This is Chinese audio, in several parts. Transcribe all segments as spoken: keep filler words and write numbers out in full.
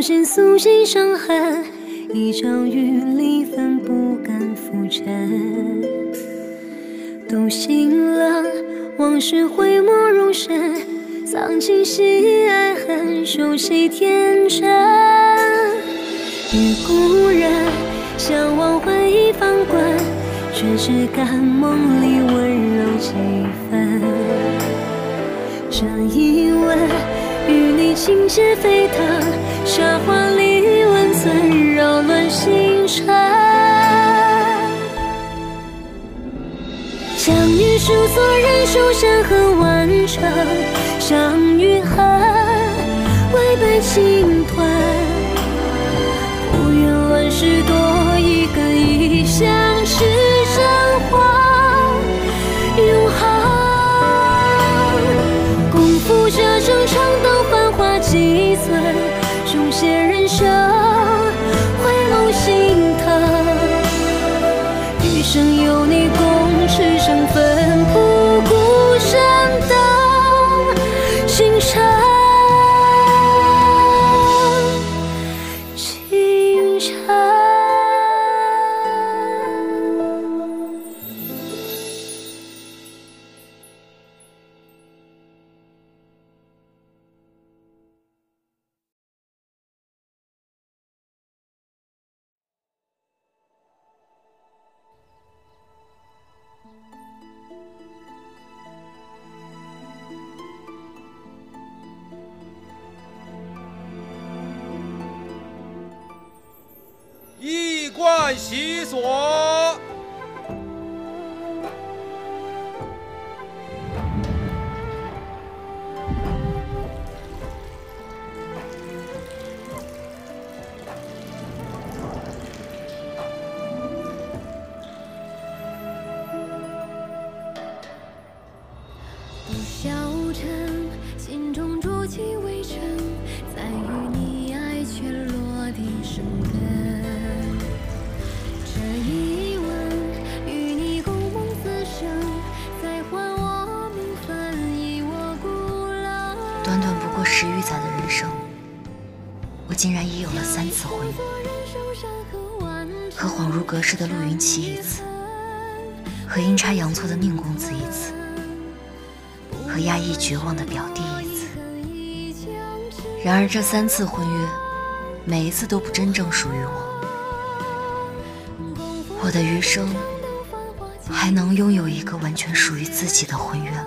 朝鲜素心伤寒，一朝与离分不敢复缠。都醒了，往事讳莫容身，丧尽喜爱恨，守其天真。别故人，相望换一方关，却只感梦里温柔几分。这一吻，与你情节沸腾，沙画里温存，扰乱心肠。 相遇数错人，数山河万丈；相遇憾，违背青团。不愿万事多一个一相知真话永恒。共赴这征程，等繁华几寸，终结人生，回眸心疼。余生有你共。 是生奋不顾身的行程，清晨。习所，不消沉，心中浊气未沉，再与你爱却落地生根。 一吻，与你共梦此生，再还我名分，以我孤冷。短短不过十余载的人生，我竟然已有了三次回眸，和恍如隔世的陆云栖一次，和阴差阳错的宁公子一次，和压抑绝望的表弟一次。然而这三次婚约，每一次都不真正属于我。 我的余生还能拥有一个完全属于自己的婚约吗？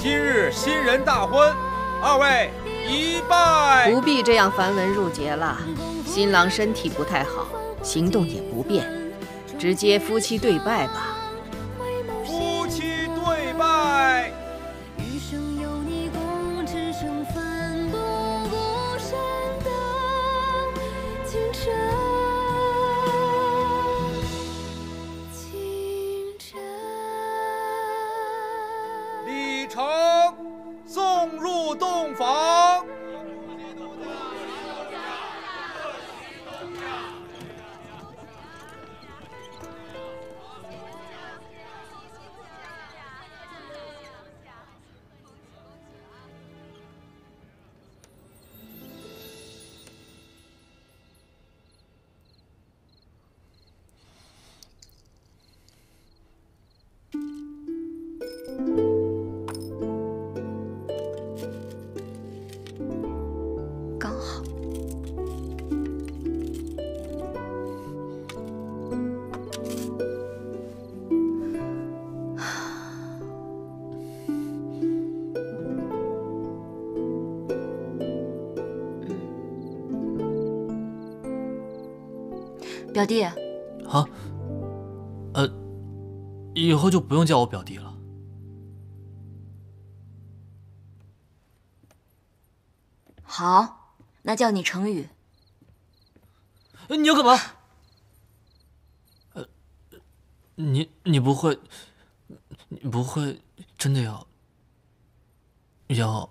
今日新人大婚，二位一拜。不必这样繁文缛节了。新郎身体不太好，行动也不便，直接夫妻对拜吧。夫妻对拜。余生有你共，只剩奋不顾身的青春。 表弟，啊，呃，以后就不用叫我表弟了。好，那叫你成语。你要干嘛？呃，你你不会，你不会真的要要？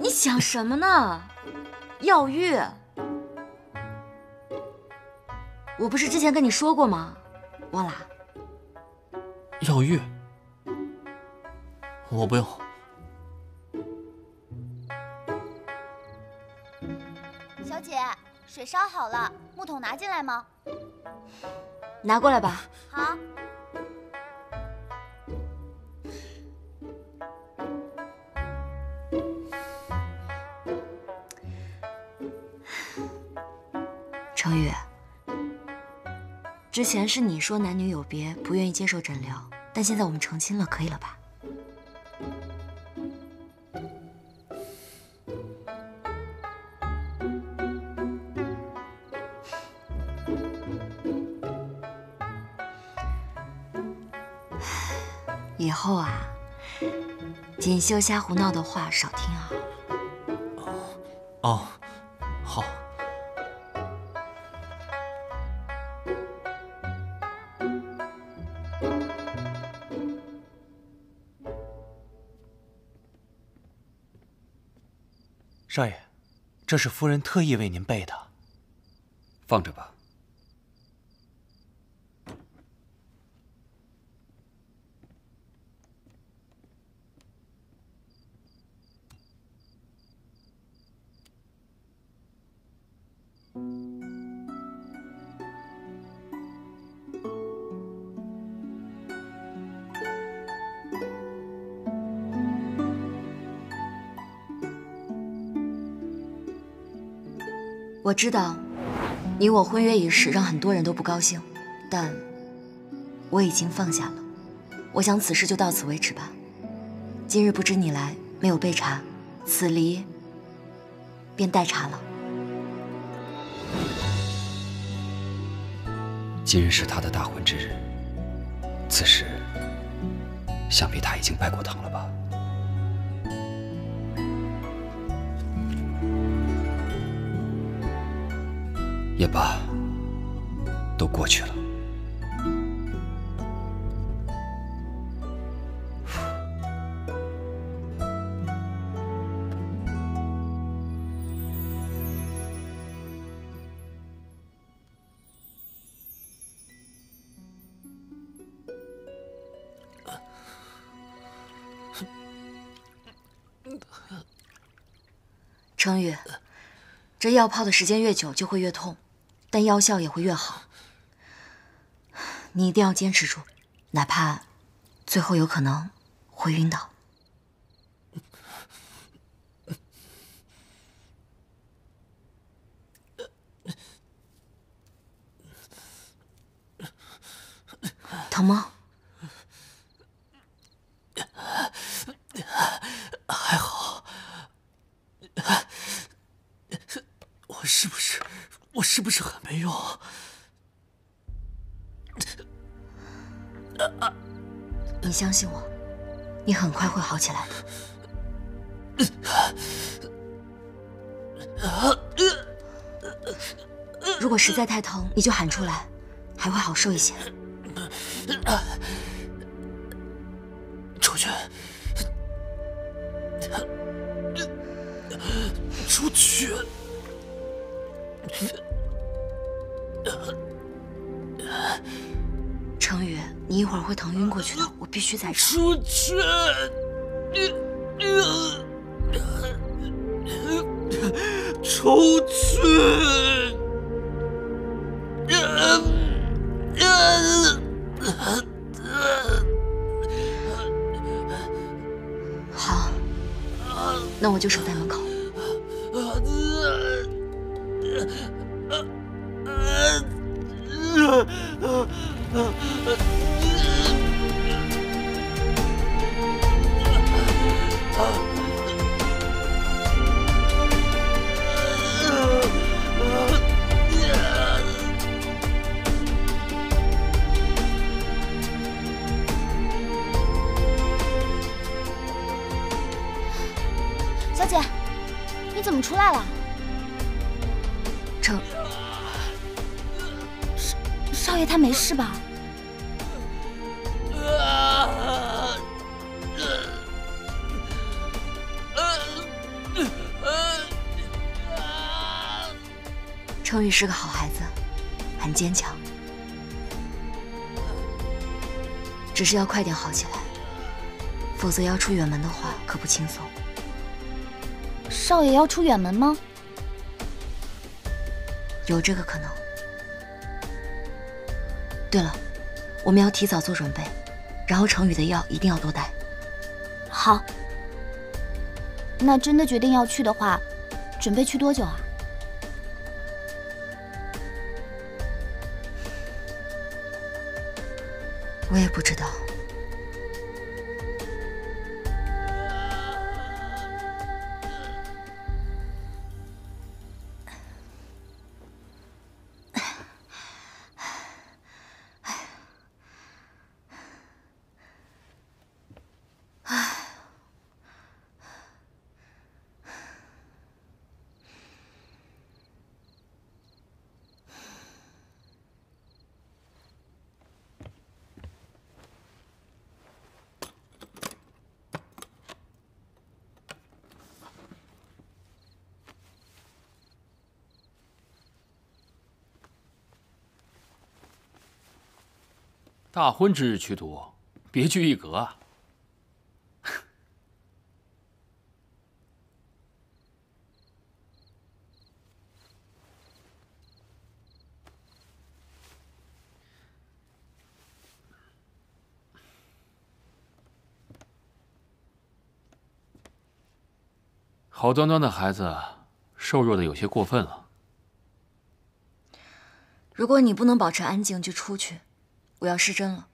你想什么呢？耀玉，我不是之前跟你说过吗？忘了？耀玉，我不用。 小姐，水烧好了，木桶拿进来吗？拿过来吧。好。程宇，之前是你说男女有别，不愿意接受诊疗，但现在我们成亲了，可以了吧？ 以后啊，锦绣瞎胡闹的话少听啊。哦，好。少爷，这是夫人特意为您备的，放着吧。 我知道，你我婚约一事让很多人都不高兴，但我已经放下了。我想此事就到此为止吧。今日不知你来，没有备茶，此离便代茶了。今日是他的大婚之日，此时想必他已经拜过堂了吧。 也罢，都过去了。程宇，这药泡的时间越久，就会越痛。 但药效也会越好，你一定要坚持住，哪怕最后有可能会晕倒。疼吗？还好，我是不是？ 我是不是很没用？你相信我，你很快会好起来的。如果实在太疼，你就喊出来，还会好受一些。出去！出去！ 程宇，你一会儿会疼晕过去的，我必须在这。出去！出去！好，那我就守在门口。 小姐，你怎么出来了？程。少爷他没事吧？程宇是个好孩子，很坚强，只是要快点好起来，否则要出远门的话可不轻松。少爷要出远门吗？有这个可能。对了，我们要提早做准备，然后程宇的药一定要多带。好。那真的决定要去的话，准备去多久啊？我也不知道。大婚之日驱毒，别具一格啊！好端端的孩子，瘦弱的有些过分了。如果你不能保持安静，就出去。 我要失真了。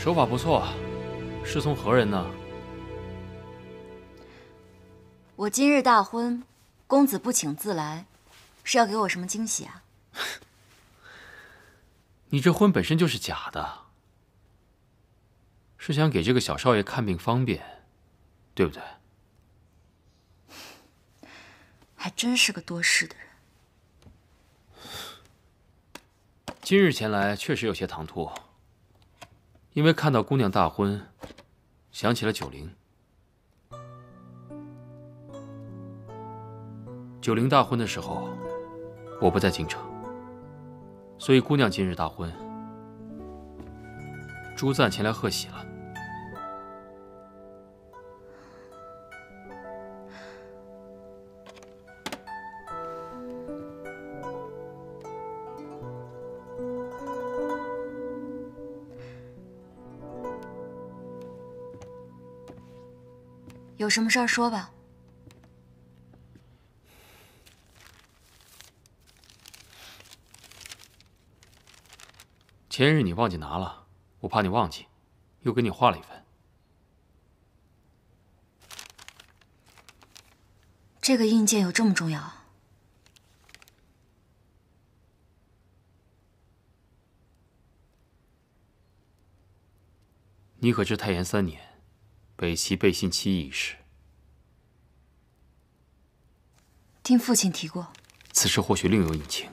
手法不错，师从何人呢？我今日大婚，公子不请自来，是要给我什么惊喜啊？你这婚本身就是假的，是想给这个小少爷看病方便，对不对？还真是个多事的人。今日前来确实有些唐突。 因为看到姑娘大婚，想起了九龄。九龄大婚的时候，我不在京城，所以姑娘今日大婚，朱赞前来贺喜了。有什么事儿说吧。前日你忘记拿了，我怕你忘记，又给你画了一份。这个印鉴有这么重要啊？你可知太炎三年？北齐背信弃义一事，听父亲提过。此事或许另有隐情。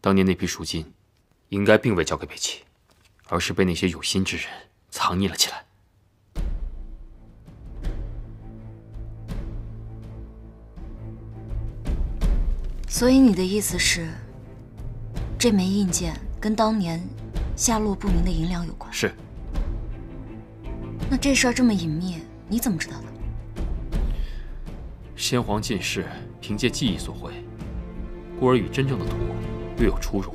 当年那批赎金，应该并未交给北齐，而是被那些有心之人藏匿了起来。所以你的意思是，这枚印鉴跟当年下落不明的银两有关？是。 那这事儿这么隐秘，你怎么知道的？先皇进士凭借记忆所绘，故而与真正的图略有出入。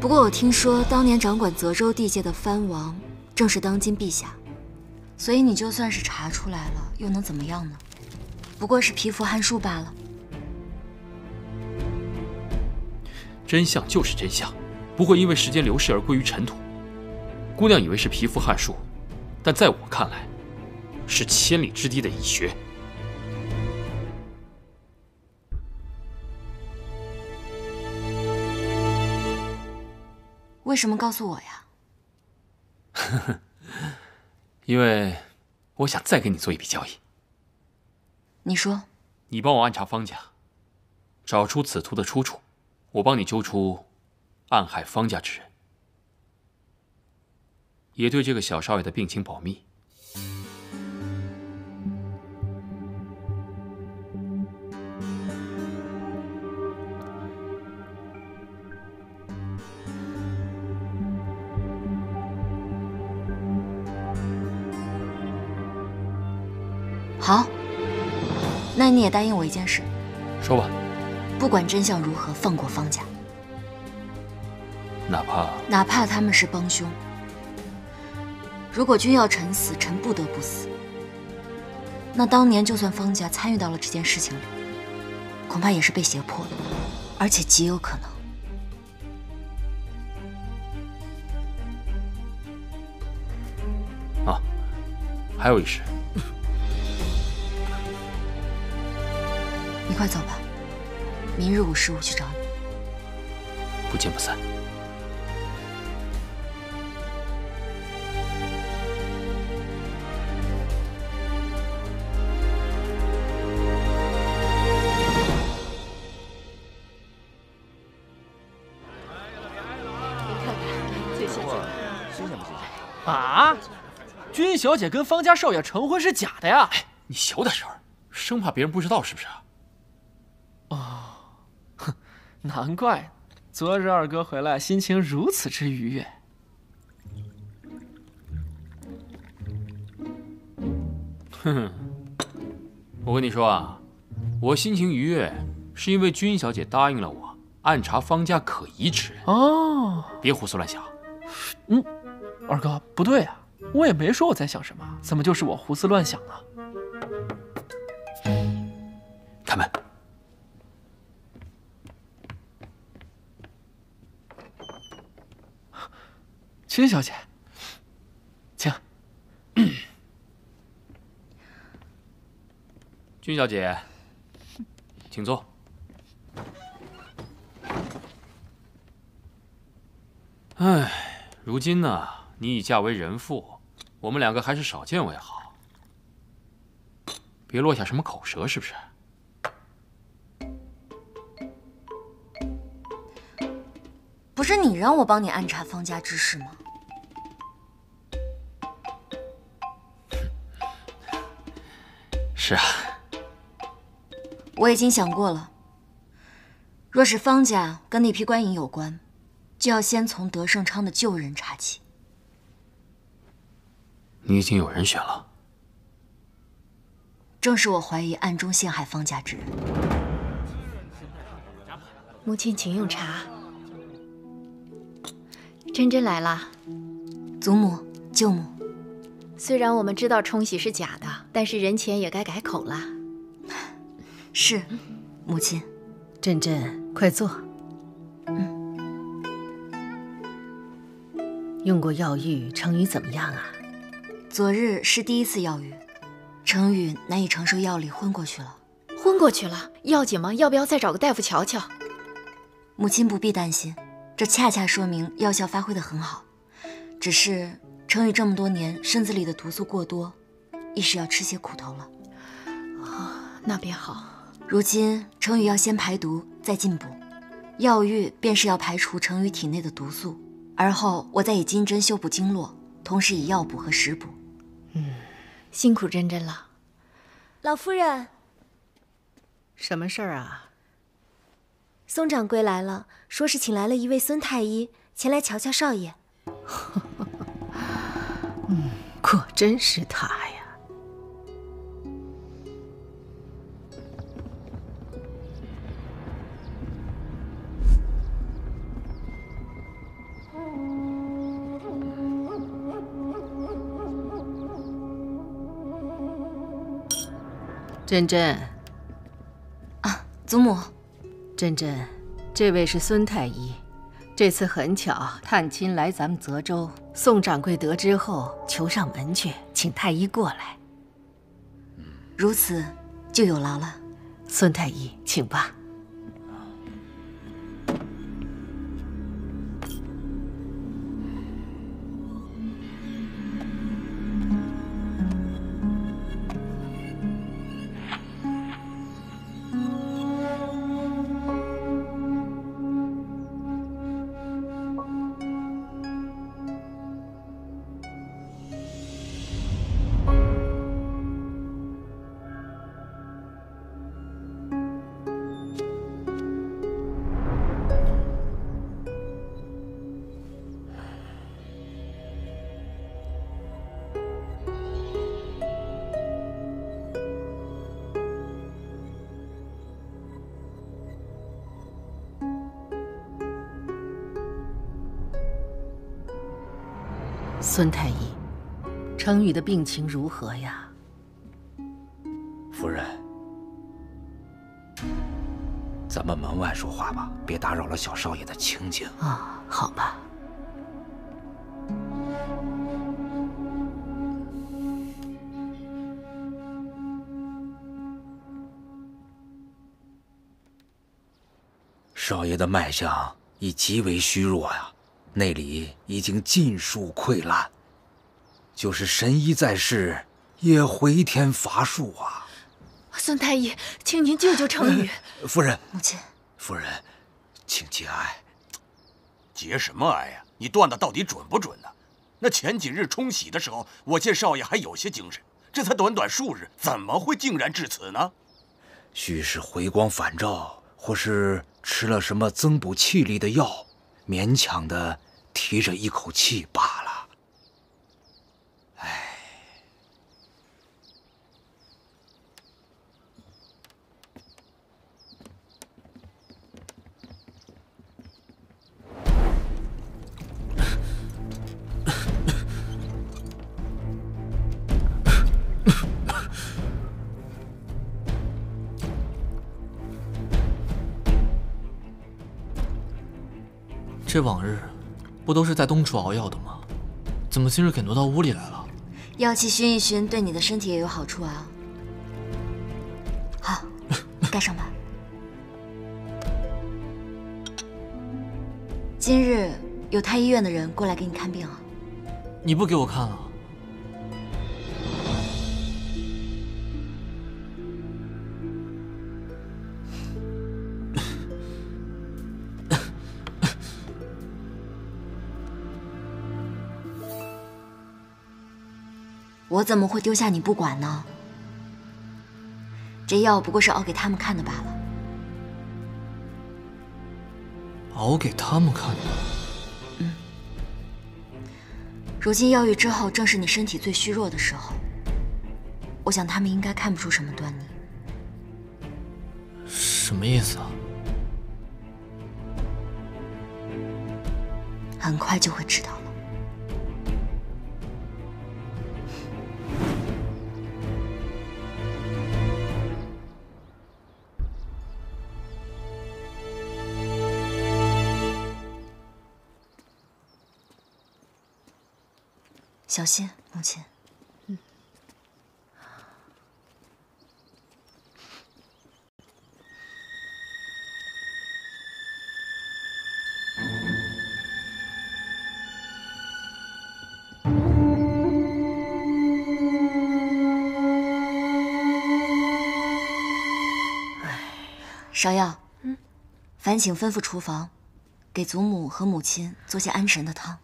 不过我听说，当年掌管泽州地界的藩王正是当今陛下，所以你就算是查出来了，又能怎么样呢？不过是皮符撼树罢了。真相就是真相。 不会因为时间流逝而归于尘土。姑娘以为是皮肤撼树，但在我看来，是千里之堤的蚁穴。为什么告诉我呀？呵呵，因为我想再跟你做一笔交易。你说，你帮我暗查方家，找出此图的出处，我帮你揪出 暗害方家之人，也对这个小少爷的病情保密。好，那你也答应我一件事。说吧。不管真相如何，放过方家。 哪怕哪怕他们是帮凶，如果君要臣死，臣不得不死。那当年就算方家参与到了这件事情里，恐怕也是被胁迫的，而且极有可能。啊，还有一事，你快走吧，明日午时我去找你。不见不散。 啊！君小姐跟方家少爷成婚是假的呀！哎，你小点声，生怕别人不知道是不是？哦，哼，难怪昨日二哥回来心情如此之愉悦。哼哼，我跟你说啊，我心情愉悦是因为君小姐答应了我暗查方家可疑之人。哦，别胡思乱想。嗯。 二哥，不对啊，我也没说我在想什么，怎么就是我胡思乱想呢？开门。君小姐，请。君小姐，请坐。 哎，如今呢？ 你已嫁为人妇，我们两个还是少见为好。别落下什么口舌，是不是？不是你让我帮你暗查方家之事吗？是啊，我已经想过了。若是方家跟那批官营有关，就要先从德胜昌的旧人查起。 你已经有人选了，正是我怀疑暗中陷害方家之人。母亲，请用茶。真真来了，祖母、舅母。虽然我们知道冲喜是假的，但是人前也该改口了。是，母亲。真真，快坐。嗯。用过药浴，成语怎么样啊？ 昨日是第一次药浴，程宇难以承受药力，昏过去了。昏过去了，要紧吗？要不要再找个大夫瞧瞧？母亲不必担心，这恰恰说明药效发挥得很好。只是程宇这么多年身子里的毒素过多，一时要吃些苦头了。啊，那便好。如今程宇要先排毒，再进补。药浴便是要排除程宇体内的毒素，而后我再以金针修补经络，同时以药补和食补。嗯，辛苦真真了。老夫人，什么事儿啊？宋掌柜来了，说是请来了一位孙太医前来瞧瞧少爷。嗯，果真是他呀。 珍珍，啊，祖母，珍珍，这位是孙太医。这次很巧，探亲来咱们泽州，宋掌柜得知后求上门去，请太医过来。如此，就有劳了。孙太医，请吧。孙太医，程宇的病情如何呀？夫人，咱们门外说话吧，别打扰了小少爷的清静。啊，好吧。少爷的脉象已极为虚弱呀。 内里已经尽数溃烂，就是神医在世也回天乏术啊！孙太医，请您救救程宇、呃。夫人，母亲，夫人，请节哀。节什么哀呀、啊？你断的到底准不准呢、啊？那前几日冲洗的时候，我见少爷还有些精神，这才短短数日，怎么会竟然至此呢？许是回光返照，或是吃了什么增补气力的药，勉强的。 提着一口气罢了。哎，这往日。 不都是在东厨熬药的吗？怎么今日给挪到屋里来了？药气熏一熏，对你的身体也有好处啊。好，盖上吧。今日有太医院的人过来给你看病啊。你不给我看啊？我怎么会丢下你不管呢？这药不过是熬给他们看的罢了。熬给他们看的？嗯。如今药浴之后，正是你身体最虚弱的时候。我想他们应该看不出什么端倪。什么意思啊？很快就会知道。 小心，母亲。嗯。芍药，嗯，烦请吩咐厨房，给祖母和母亲做些安神的汤。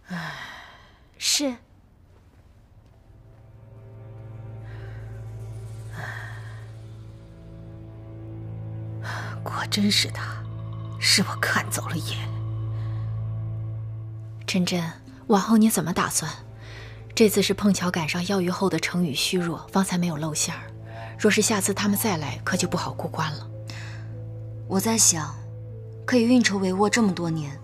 是。果真是他，是我看走了眼。珍珍，往后你怎么打算？这次是碰巧赶上药浴后的成语虚弱，方才没有露馅儿。若是下次他们再来，可就不好过关了。我在想，可以运筹帷幄这么多年，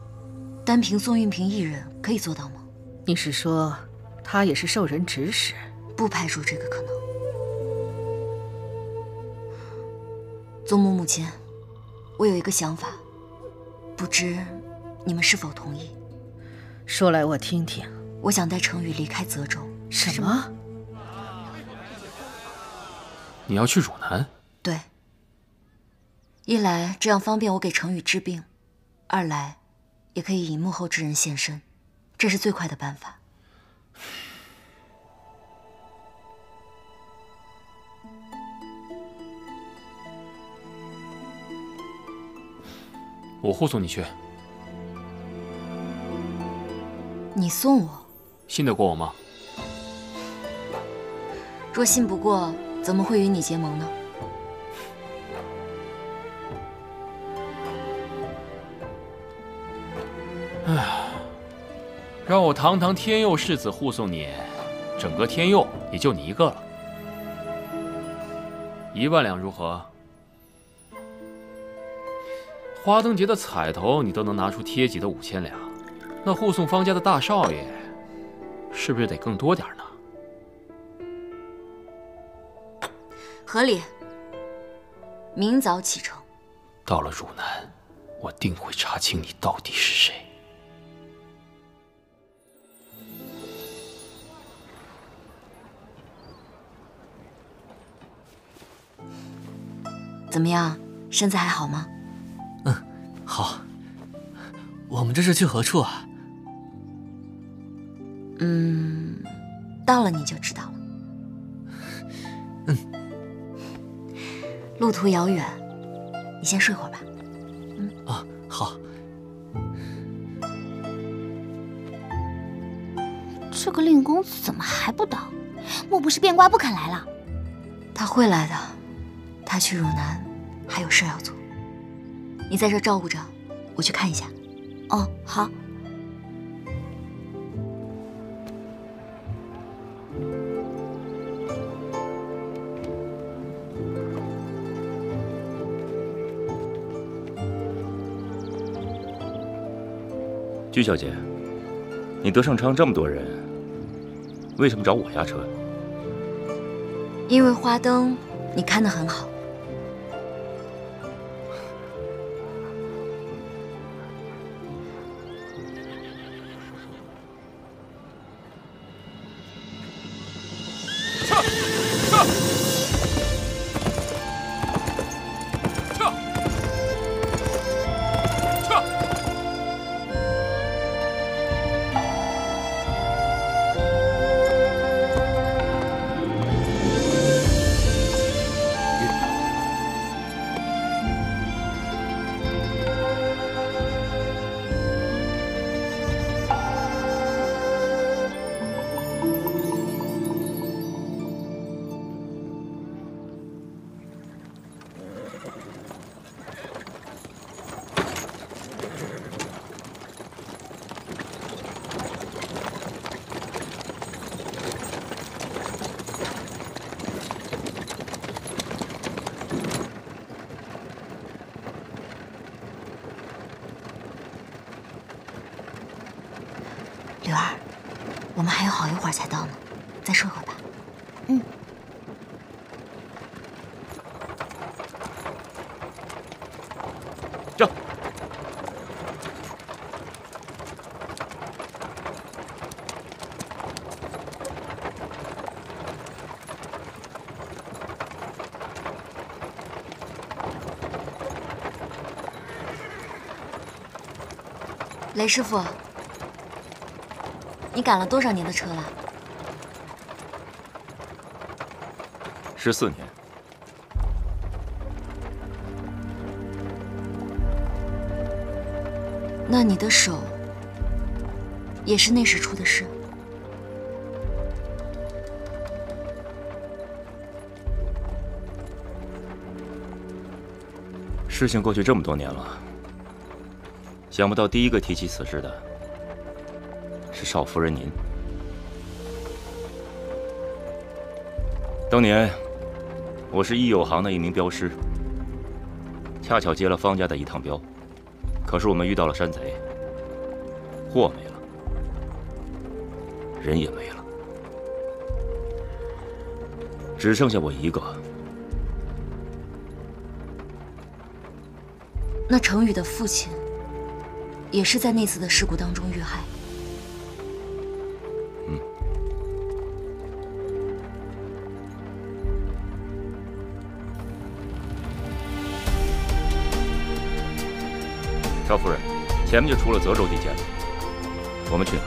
单凭宋运平一人可以做到吗？你是说，他也是受人指使？不排除这个可能。祖母、母亲，我有一个想法，不知你们是否同意？说来我听听。我想带程宇离开泽州。什么？你要去汝南？对。一来这样方便我给程宇治病，二来也可以引幕后之人现身，这是最快的办法。我护送你去。你送我？信得过我吗？若信不过，怎么会与你结盟呢？哎呀，让我堂堂天佑世子护送你，整个天佑也就你一个了。一万两如何？花灯节的彩头你都能拿出贴己的五千两，那护送方家的大少爷，是不是得更多点呢？合理。明早启程。到了汝南，我定会查清你到底是谁。怎么样，身子还好吗？嗯，好。我们这是去何处啊？嗯，到了你就知道了。嗯，路途遥远，你先睡会儿吧。嗯啊，好。这个令公子怎么还不到？莫不是变卦不肯来了？他会来的，他去汝南还有事要做。你在这照顾着，我去看一下。哦，好。鞠小姐，你德胜昌这么多人，为什么找我押车？因为花灯你看得很好。雷师傅，你赶了多少年的车了？十四年。那你的手也是那时出的事？事情过去这么多年了，想不到第一个提起此事的是少夫人您。当年我是益友行的一名镖师，恰巧接了方家的一趟镖，可是我们遇到了山贼，货没了，人也没了，只剩下我一个。那程宇的父亲也是在那次的事故当中遇害。嗯。少夫人，前面就出了泽州地界，我们去哪？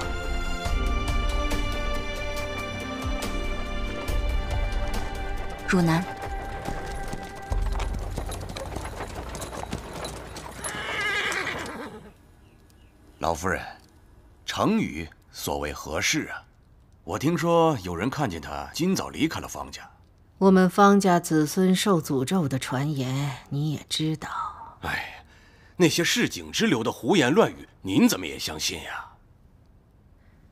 汝南，老夫人，程宇所谓何事啊？我听说有人看见他今早离开了方家。我们方家子孙受诅咒的传言你也知道。哎，那些市井之流的胡言乱语，您怎么也相信呀？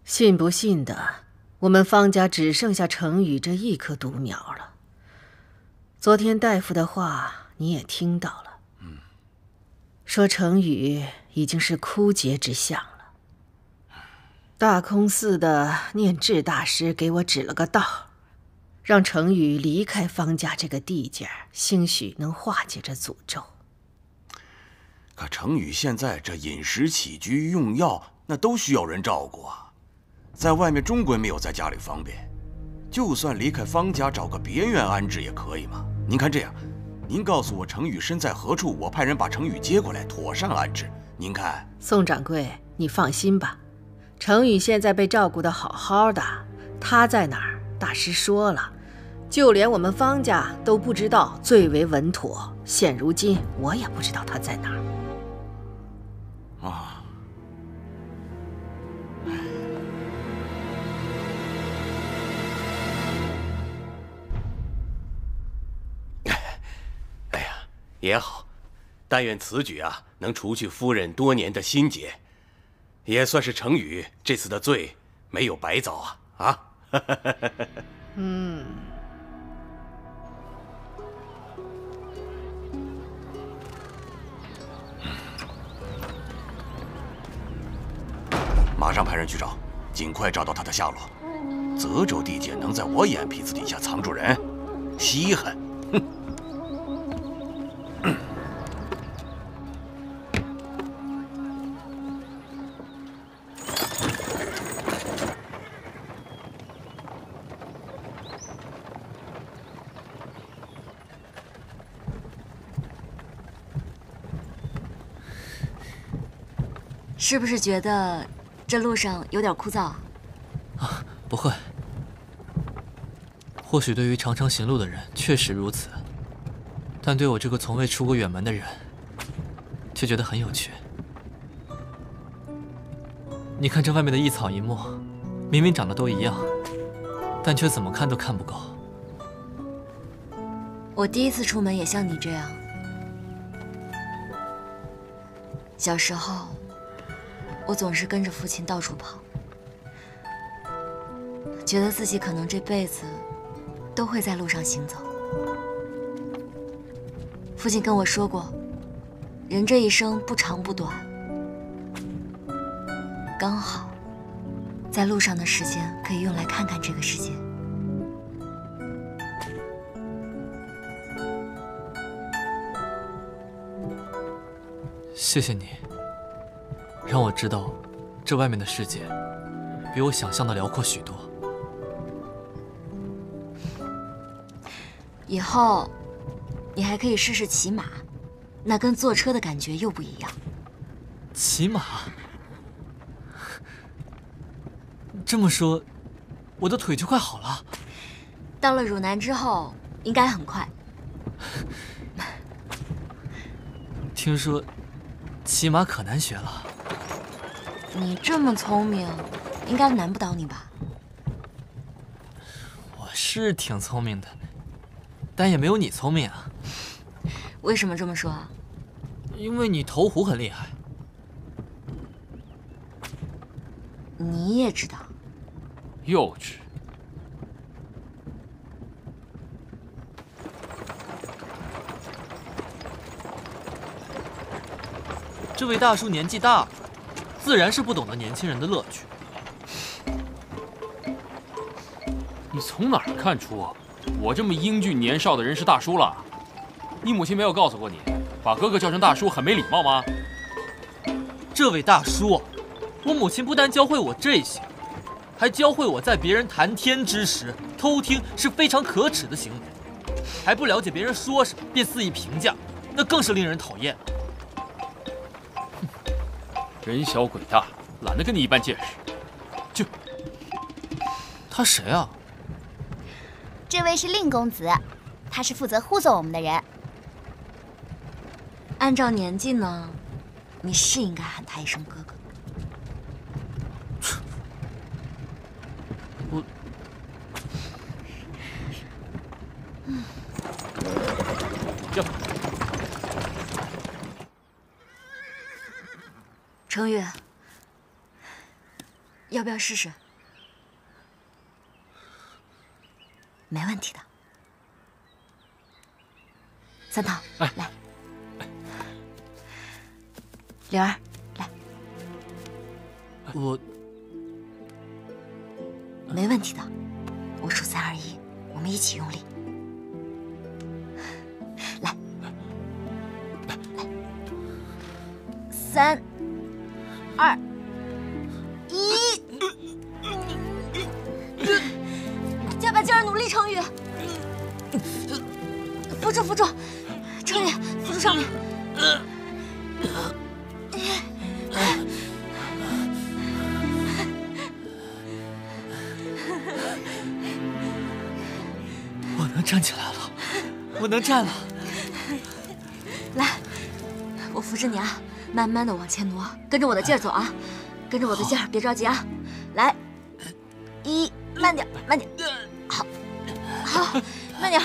信不信的，我们方家只剩下程宇这一棵独苗了。 昨天大夫的话你也听到了，嗯，说程宇已经是枯竭之相了。大空寺的念智大师给我指了个道，让程宇离开方家这个地界，兴许能化解这诅咒。可程宇现在这饮食起居用药，那都需要人照顾啊，在外面终归没有在家里方便。 就算离开方家，找个别院安置也可以嘛。您看这样，您告诉我程宇身在何处，我派人把程宇接过来，妥善安置。您看，宋掌柜，你放心吧，程宇现在被照顾得好好的，他在哪儿，大师说了，就连我们方家都不知道，最为稳妥。现如今，我也不知道他在哪儿。啊。 也好，但愿此举啊能除去夫人多年的心结，也算是程宇这次的罪没有白遭啊啊！嗯。马上派人去找，尽快找到他的下落。泽州地界能在我眼皮子底下藏住人，稀罕！哼。 是不是觉得这路上有点枯燥啊？啊，不会。或许对于常常行路的人确实如此，但对我这个从未出过远门的人，却觉得很有趣。你看这外面的一草一木，明明长得都一样，但却怎么看都看不够。我第一次出门也像你这样。小时候。 我总是跟着父亲到处跑，觉得自己可能这辈子都会在路上行走。父亲跟我说过，人这一生不长不短，刚好在路上的时间可以用来看看这个世界。谢谢你。 让我知道，这外面的世界比我想象的辽阔许多。以后你还可以试试骑马，那跟坐车的感觉又不一样。骑马？这么说，我的腿就快好了。到了汝南之后，应该很快。听说骑马可难学了。你这么聪明，应该难不倒你吧？我是挺聪明的，但也没有你聪明啊。为什么这么说啊？因为你投壶很厉害。你也知道。幼稚。 这位大叔年纪大了，自然是不懂得年轻人的乐趣。你从哪儿看出我这么英俊年少的人是大叔了？你母亲没有告诉过你，把哥哥叫成大叔很没礼貌吗？这位大叔，我母亲不但教会我这些，还教会我在别人谈天之时偷听是非常可耻的行为，还不了解别人说什么便肆意评价，那更是令人讨厌。 人小鬼大，懒得跟你一般见识。就他谁啊？这位是令公子，他是负责护送我们的人。按照年纪呢，你是应该喊他一声哥哥。我，嗯，这。 程宇，要不要试试？没问题的。三桃，哎、来。灵儿，来。我没问题的，我数三二一，我们一起用力。来，来，三。 二一，加把劲儿，努力，程宇！扶住，扶住，程宇，扶住上面。我能站起来了，我能站了。来，我扶着你啊。 慢慢的往前挪，跟着我的劲儿走啊，跟着我的劲儿，别着急啊，来，一，慢点，慢点，好，好，慢点，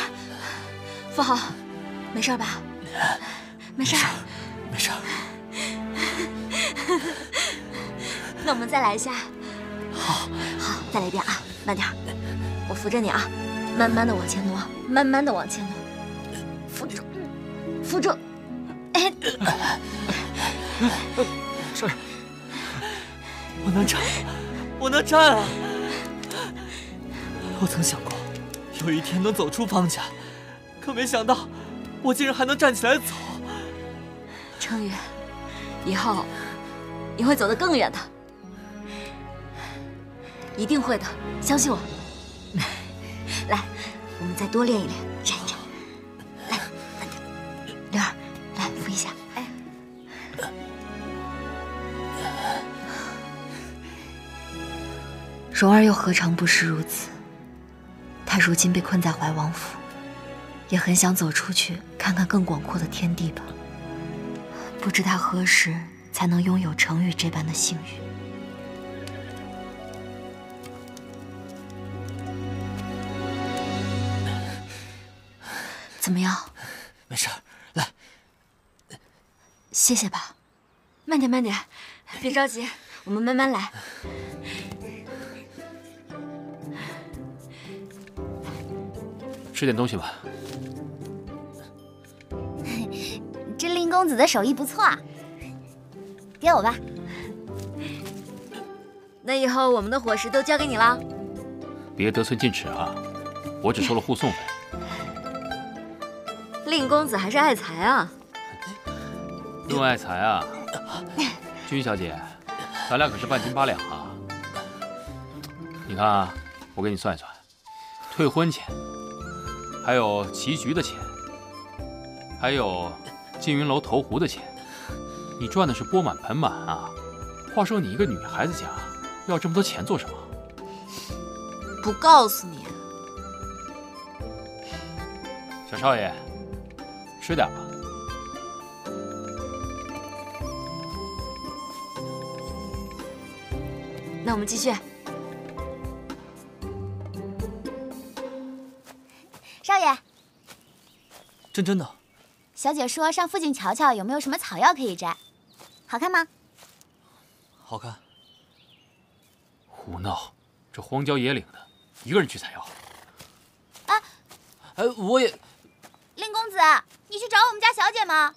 扶好，没事吧？没事，没事。那我们再来一下。好，好，再来一遍啊，慢点，我扶着你啊，慢慢的往前挪，慢慢的往前挪，扶住，扶住，哎。 少爷，我能站，我能站啊！我曾想过有一天能走出方家，可没想到我竟然还能站起来走。程宇，以后你会走得更远的，一定会的，相信我。来，我们再多练一练，站一站。来，慢点，灵儿，来扶一下。 蓉儿又何尝不是如此？她如今被困在怀王府，也很想走出去看看更广阔的天地吧。不知她何时才能拥有程宇这般的幸运？怎么样？没事，来，谢谢吧。慢点，慢点，别着急，我们慢慢来。 吃点东西吧。这令公子的手艺不错啊，给我吧。那以后我们的伙食都交给你了。别得寸进尺啊！我只收了护送费。令公子还是爱财啊。用爱财啊，君小姐，咱俩可是半斤八两啊。你看啊，我给你算一算，退婚钱。 还有棋局的钱，还有缙云楼投壶的钱，你赚的是钵满盆满啊！话说你一个女孩子家，要这么多钱做什么？不告诉你，小少爷，吃点吧。那我们继续。少爷，真真的。小姐说上附近瞧瞧有没有什么草药可以摘，好看吗？好看。胡闹！这荒郊野岭的，一个人去采药。啊！哎，我也。林公子，你去找我们家小姐吗？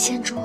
仙珠，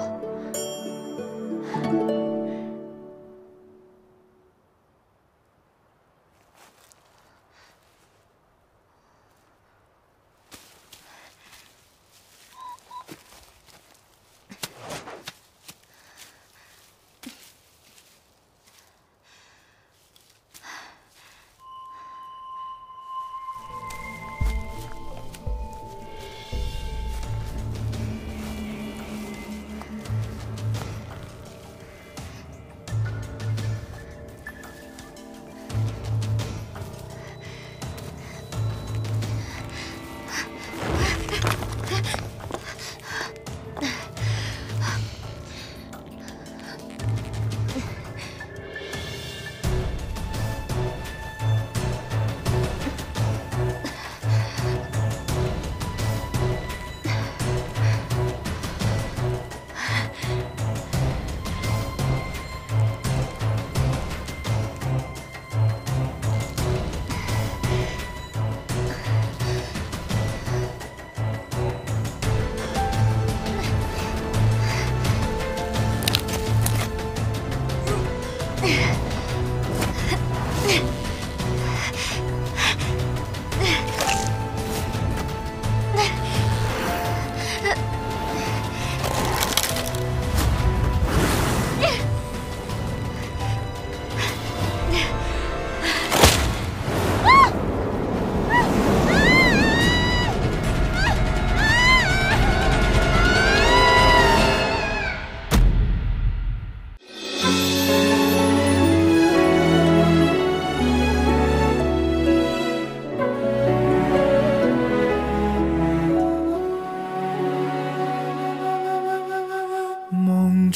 梦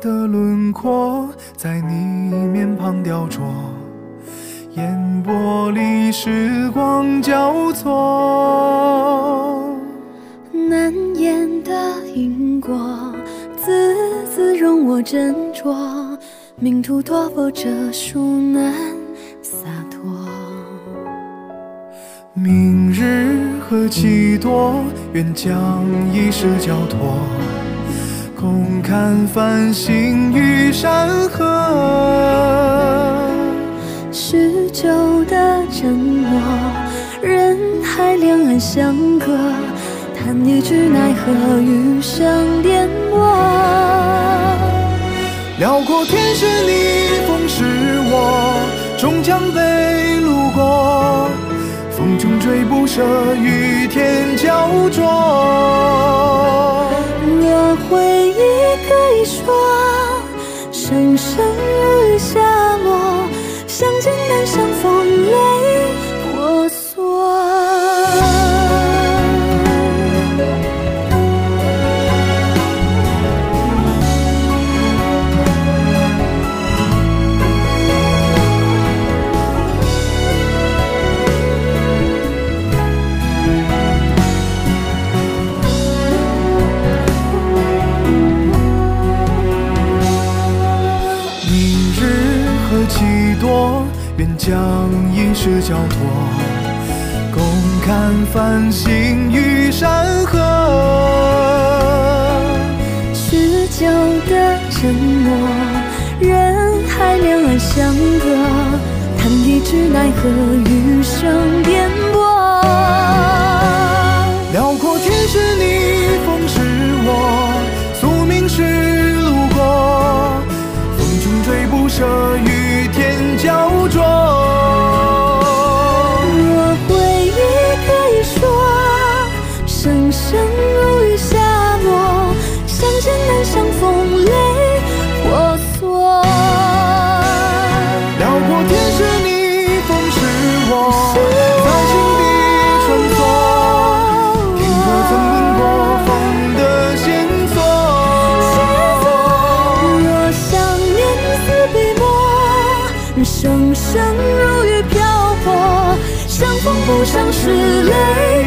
的轮廓在你面庞雕琢，眼波里时光交错，难言的因果，字字容我斟酌，命途多波折，孰难洒脱？明日何其多，愿将一世交托。 空看繁星与山河，许久的承诺，人海两岸相隔，叹一句奈何，余生颠簸。辽阔天是你，风是我，终将被路过，风中追不舍，与天焦灼。 落回忆可以说，生生与下落，相见难，相逢泪婆娑。 愿将一世交托，共看繁星与山河。许久的沉默，人海两岸相隔。难抑制，奈何余生颠簸。辽阔天是你，风是我，宿命是路过，风中追不舍，雨天焦灼。若回忆可以说，生生如雨下落，相见难相逢，泪婆娑。 生生如雨漂泊，相逢不相识，泪。